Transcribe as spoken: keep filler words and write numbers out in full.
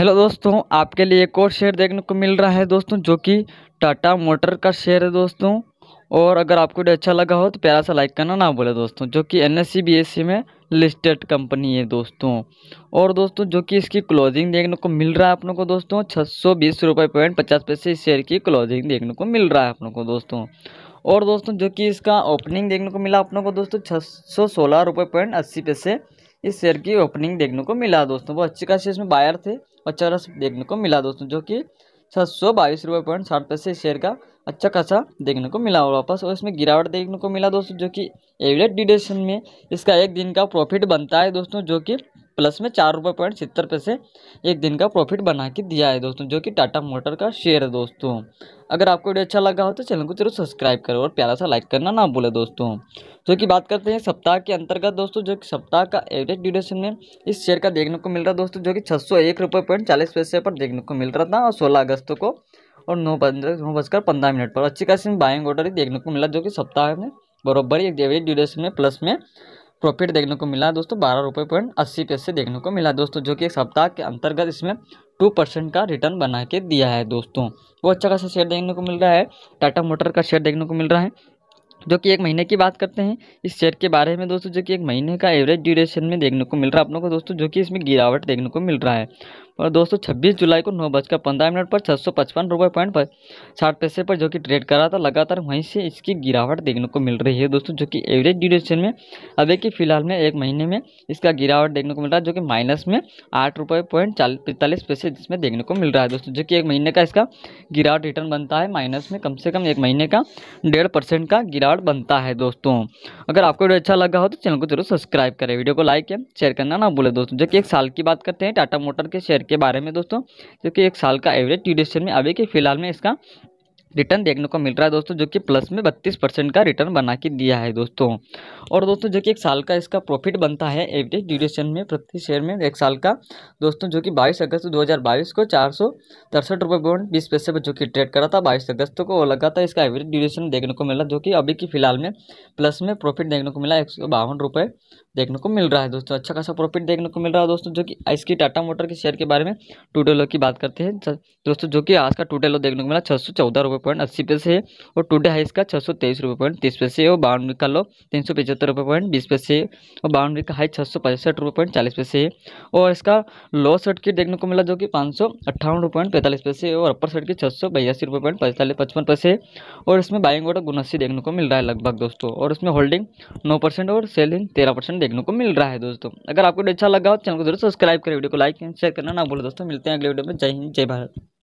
Hello दोस्तों, आपके लिए एक और शेयर देखने को मिल रहा है दोस्तों, जो कि टाटा मोटर का शेयर है दोस्तों। और अगर आपको वीडियो अच्छा लगा हो तो प्यारा सा लाइक करना ना भूलें दोस्तों, जो कि एनएसई बीएसई में लिस्टेड कंपनी है दोस्तों। और दोस्तों जो कि इसकी क्लोजिंग देखने को मिल रहा है अपने को दोस्तों छः सौ बीस रुपये पॉइंट पचास पैसे इस शेयर की क्लोजिंग देखने को मिल रहा है अपने को दोस्तों। और दोस्तों जो कि इसका ओपनिंग देखने को मिला अपने को दोस्तों छः सौ सोलह रुपये पॉइंट अस्सी पैसे इस शेयर की ओपनिंग देखने को मिला दोस्तों। बहुत अच्छी खासी इसमें बायर थे, अच्छा खासा देखने को मिला दोस्तों, जो कि छः सौ बाईस रुपये पॉइंट साठ पैसे इस शेयर का अच्छा खासा देखने को मिला और वापस। और इसमें गिरावट देखने को मिला दोस्तों, जो कि एवरेज ड्यूरेशन में इसका एक दिन का प्रॉफिट बनता है दोस्तों, जो कि प्लस में चार रुपये पॉइंट सत्तर पैसे एक दिन का प्रॉफिट बना के दिया है दोस्तों, जो कि टाटा मोटर का शेयर है दोस्तों। अगर आपको वीडियो अच्छा लगा हो तो चैनल को जरूर सब्सक्राइब करो और प्यारा सा लाइक करना ना भूलें दोस्तों। जो कि बात करते हैं सप्ताह के अंतर्गत दोस्तों, जो कि सप्ताह का एवरेज ड्यूरेशन में इस शेयर का देखने को मिल रहा है दोस्तों, जो कि छः सौ एक रुपये पॉइंट चालीस पैसे पर देखने को मिल रहा था और सोलह अगस्त को और नौ पंद्रह नौ बजकर पंद्रह मिनट पर अच्छी खासी बाइंग ऑर्डर ही देखने को मिला, जो कि सप्ताह में बराबर एक एवरेज ड्यूरेशन में प्लस में प्रॉफिट देखने को मिला दोस्तों, बारह रुपये पॉइंट अस्सी पैसे देखने को मिला दोस्तों, जो कि एक सप्ताह के अंतर्गत इसमें टू परसेंट का रिटर्न बना के दिया है दोस्तों। वो अच्छा खासा शेयर देखने को मिल रहा है, टाटा मोटर का शेयर देखने को मिल रहा है। जो कि एक महीने की बात करते हैं इस शेयर के बारे में दोस्तों, जो कि एक महीने का एवरेज ड्यूरेशन में देखने को मिल रहा है अपनों को दोस्तों, जो कि इसमें गिरावट देखने को मिल रहा है। और दोस्तों छब्बीस जुलाई को नौ बजकर पंद्रह मिनट पर छः सौ पचपन रुपये पॉइंट साठ पैसे पर जो कि ट्रेड कर रहा था, लगातार वहीं से इसकी गिरावट देखने को मिल रही है दोस्तों, जो कि एवरेज ड्यूरेशन में अभी के फिलहाल में एक महीने में इसका गिरावट देखने को मिल रहा है, जो कि माइनस में आठ रुपये पॉइंट चालीस पैंतालीस पैसे इसमें देखने को मिल रहा है दोस्तों, जो कि एक महीने का इसका गिरावट रिटर्न बनता है माइनस में, कम से कम एक महीने का डेढ़ परसेंट का गिरावट बनता है दोस्तों। अगर आपको वीडियो अच्छा लगा हो तो चैनल को जरूर सब्सक्राइब करें, वीडियो को लाइक एंड शेयर करना ना भूलें दोस्तों। जो कि एक साल की बात करते हैं टाटा मोटर के शेयर के बारे में दोस्तों, क्योंकि एक साल का एवरेज ड्यूरेशन में अभी के फिलहाल में इसका रिटर्न देखने को मिल रहा है दोस्तों, जो कि प्लस में बत्तीस परसेंट का रिटर्न बना के दिया है दोस्तों। और दोस्तों जो कि एक साल का इसका प्रॉफिट बनता है एवरेज ड्यूरेशन में प्रति शेयर में एक साल का दोस्तों, जो कि बाईस अगस्त दो हज़ार बाईस को चार सौ तिरसठ रुपये पॉइंट बीस पैसे पर जो कि ट्रेड करा था बाईस अगस्त को, वो लगातार इसका एवरेज ड्यूरेशन देखने को मिला, जो कि अभी की फिलहाल में प्लस में प्रॉफिट देखने को मिला एक सौ बावन रुपये देखने को मिल रहा है दोस्तों। अच्छा खासा प्रॉफिट देखने को मिल रहा है दोस्तों। जो कि इसकी टाटा मोटर के शेयर के बारे में टूडेलो की बात करते हैं दोस्तों, जो कि आज का टूडेलो देखने को मिला छः सौ चौदह रुपये पॉइंट अस्सी पैसे है और टुडे हाई इसका छः सौ तेईस रुपये पॉइंट तीस पैसे और बावन का लो तीन सौ पचहत्तर रुपये पॉइंट बीस पैसे और बावन का हाई छः सौ पैंसठ रुपये पॉइंट चालीस पैसे है और इसका लो सर्किट देखने को मिला, जो कि पाँच सौ अट्ठावन रुपये पॉइंट पैंतालीस पैसे और अपर सर्किट छः सौ बयासी रुपये पॉइंट पैंतालीस पचपन पैसे और इसमें बाइंग ऑर्डर उनासी देखने को मिल रहा है लगभग दोस्तों। और इसमें होल्डिंग नौ परसेंट और सेलिंग तेरह परसेंट देखने को मिल रहा है दोस्तों। अगर आपको अच्छा लगा हो चैनल को जरूर सब्सक्राइब करें, वीडियो को लाइक एंड शेयर करना ना भूलें दोस्तों। मिलते हैं अगले वीडियो में। जय हिंद, जय भारत।